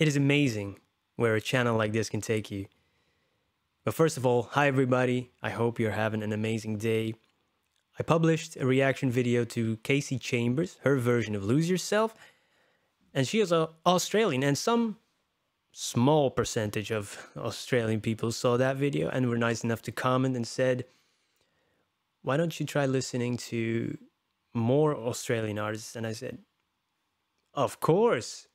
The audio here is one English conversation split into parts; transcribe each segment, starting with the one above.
It is amazing where a channel like this can take you. But first of all, hi everybody, I hope you're having an amazing day. I published a reaction video to Casey Chambers, her version of Lose Yourself, and she is Australian, and some small percentage of Australian people saw that video and were nice enough to comment and said, why don't you try listening to more Australian artists? And I said, of course.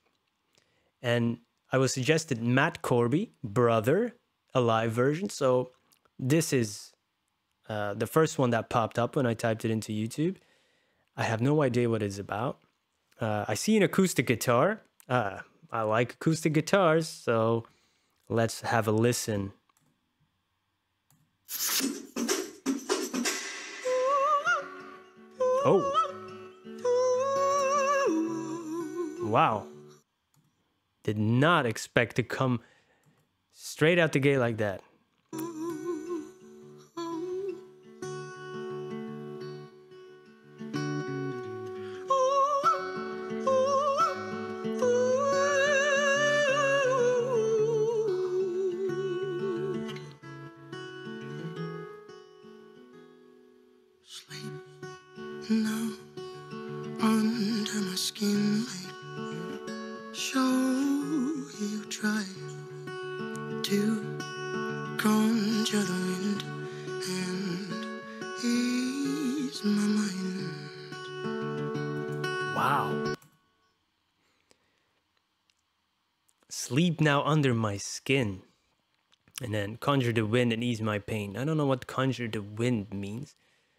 And I was suggested Matt Corby, Brother, a live version. So this is the first one that popped up when I typed it into YouTube. I have no idea what it's about. I see an acoustic guitar. I like acoustic guitars, so let's have a listen. Oh. Wow. Did not expect to come straight out the gate like that. Now under my skin, like, show you try to conjure the wind and ease my mind. Wow. Sleep now under my skin, and then conjure the wind and ease my pain. I don't know what conjure the wind means.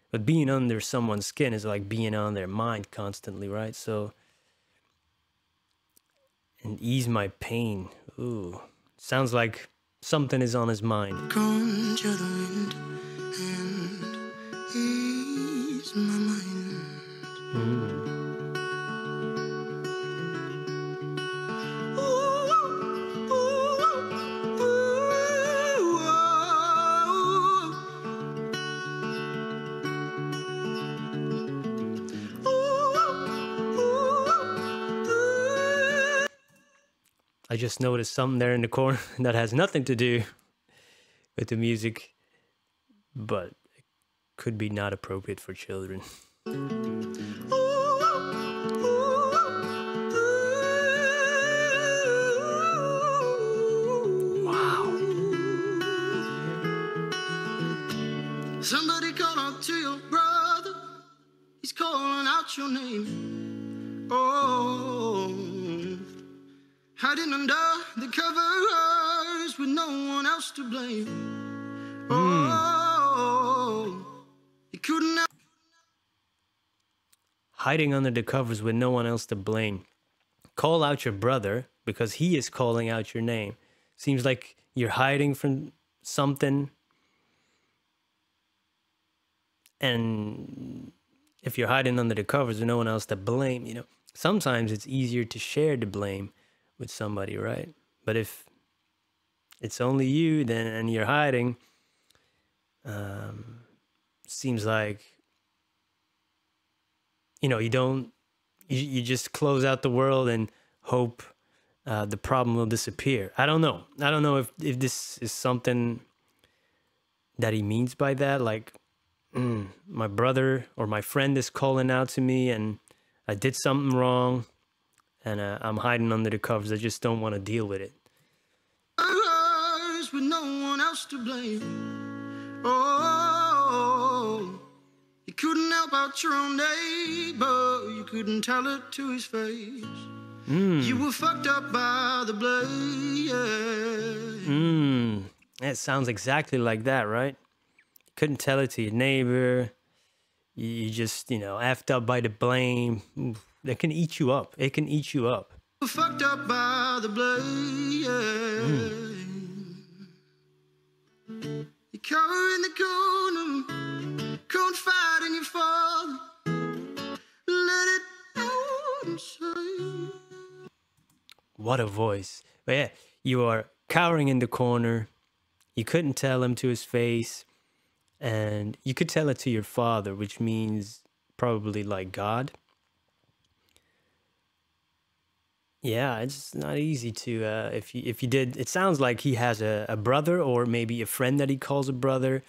But being under someone's skin is like being on their mind constantly, right? So, and ease my pain. Ooh, sounds like something is on his mind. Conjure the wind and ease my mind. I just noticed something there in the corner that has nothing to do with the music, but it could be not appropriate for children. Wow. Somebody call out to your brother. He's calling out your name. Oh. Hiding under the covers with no one else to blame. Oh, you couldn't. Hiding under the covers with no one else to blame. Call out your brother because he is calling out your name. Seems like you're hiding from something. And if you're hiding under the covers with no one else to blame, you know, sometimes it's easier to share the blame with somebody, right? But if it's only you, then and you're hiding, seems like, you know, you just close out the world and hope the problem will disappear. I don't know if this is something that he means by that, like my brother or my friend is calling out to me and I did something wrong. And I'm hiding under the covers. I just don't want to deal with it. With no one else to blame. Oh, you couldn't help out your own neighbor. You couldn't tell it to his face. You were fucked up by the blame. That sounds exactly like that, right? You couldn't tell it to your neighbor. You just, you know, effed up by the blame. That can eat you up. It can eat you up. Fucked up by the blame. You cover in the corner, confide in your father. Let it out inside. What a voice. But yeah, you are cowering in the corner. You couldn't tell him to his face. And you could tell it to your father, which means probably like God. Yeah, it's not easy to if you did. It sounds like he has a brother, or maybe a friend that he calls a brother,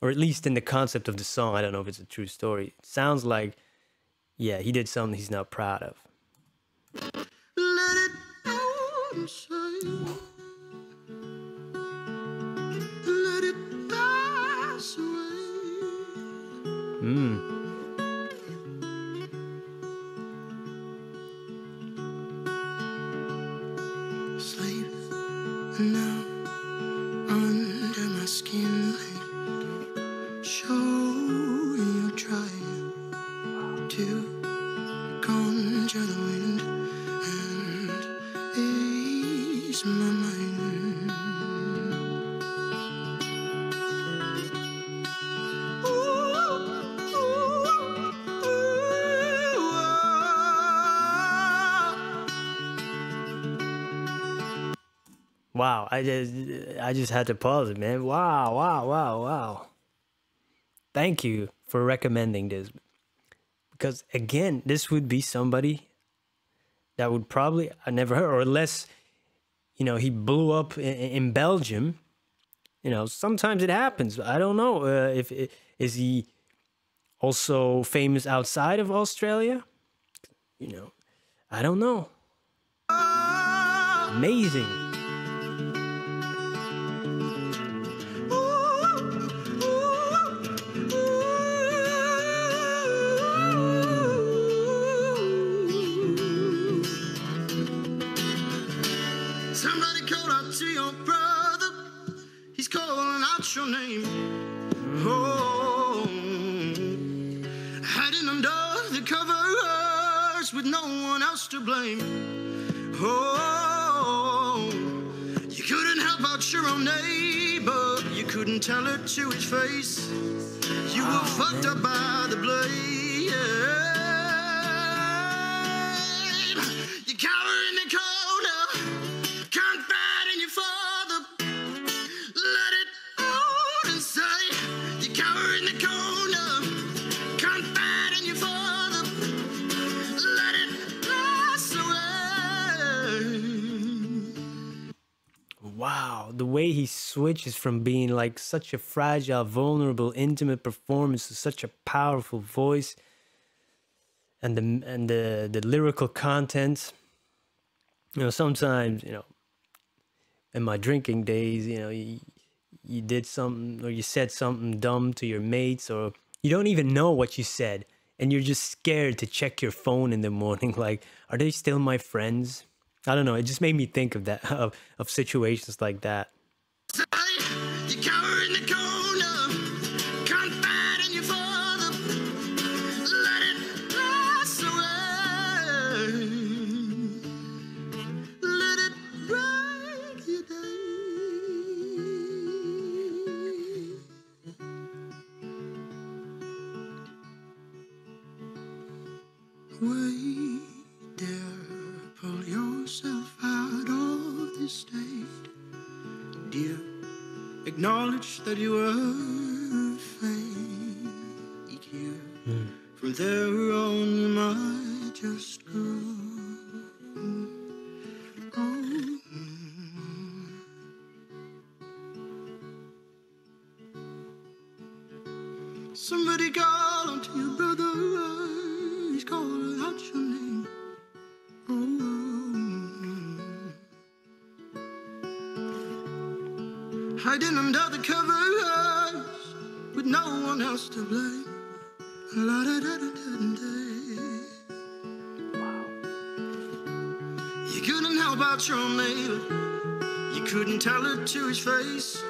or at least in the concept of the song. I don't know if it's a true story. It sounds like, yeah, he did something he's not proud of. Let it go inside. Let it pass away. Now under my skin, show you trying to conjure the wind and ease my mind. Ooh, ooh, ooh, ah. Wow, I just had to pause it, man. Wow, wow, wow, wow. Thank you for recommending this. Because again, this would be somebody that would probably, I never heard, or unless, you know, he blew up in Belgium. You know, sometimes it happens. I don't know if it, is he also famous outside of Australia? You know, I don't know. Amazing. Your name, oh, hiding under the covers with no one else to blame. Oh, you couldn't help out your own neighbor, you couldn't tell it to his face. You were fucked up by the blame. You cower in the corner, confide in your father. Let it wow, the way he switches from being like such a fragile, vulnerable, intimate performance to such a powerful voice, and the lyrical content. You know, sometimes, you know, in my drinking days, you know, you did something, or you said something dumb to your mates, or you don't even know what you said, and you're just scared to check your phone in the morning, like, are they still my friends? I don't know. It just made me think of that, of situations like that. You cower in the corner, confide in your father, let it pass away, let it break your day. Wait there. Pull yourself out of this state, dear. Acknowledge that you were fake here. From there on, you might just go. Somebody call unto your brother. He's calling out your name. Hiding under the covers with no one else to blame. La da da da da da. Wow. You couldn't help out your own neighbor. You couldn't tell it to his face.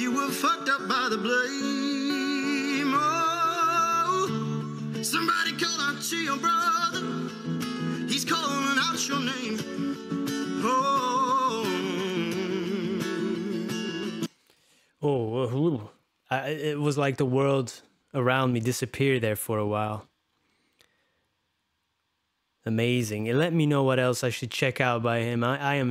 You were fucked up by the blame. Oh, somebody called out to your brother. He's calling out your name. Oh. Oh, it was like the world around me disappeared there for a while. Amazing. It let me know what else I should check out by him. I'm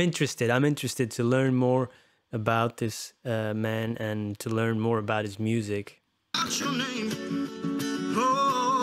interested. I'm interested to learn more about this man and to learn more about his music. What's your name? Oh.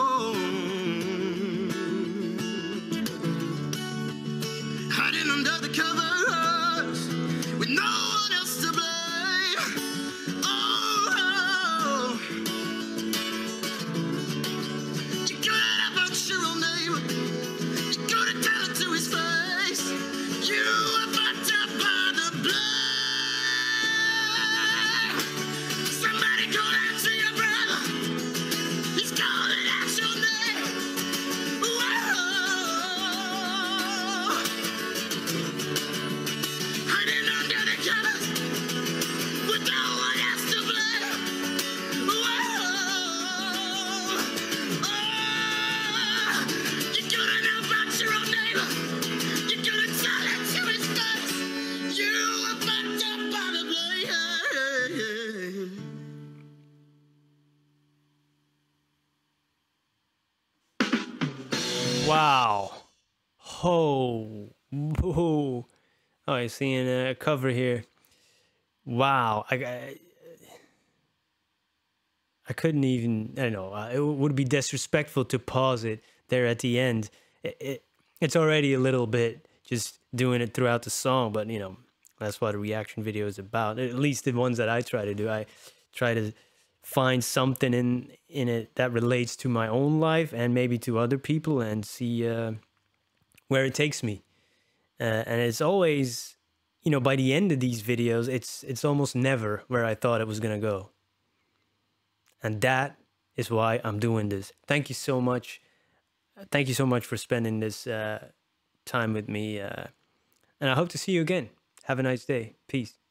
Wow. Oh. Oh. Oh, I'm seeing a cover here. Wow. I couldn't even, I don't know, it would be disrespectful to pause it there at the end. It's already a little bit just doing it throughout the song, but you know, that's what a reaction video is about. At least the ones that I try to do, I try to find something in it that relates to my own life and maybe to other people, and see where it takes me. And it's always, you know, by the end of these videos, it's almost never where I thought it was gonna go. And that is why I'm doing this. Thank you so much. Thank you so much for spending this time with me. And I hope to see you again. Have a nice day. Peace.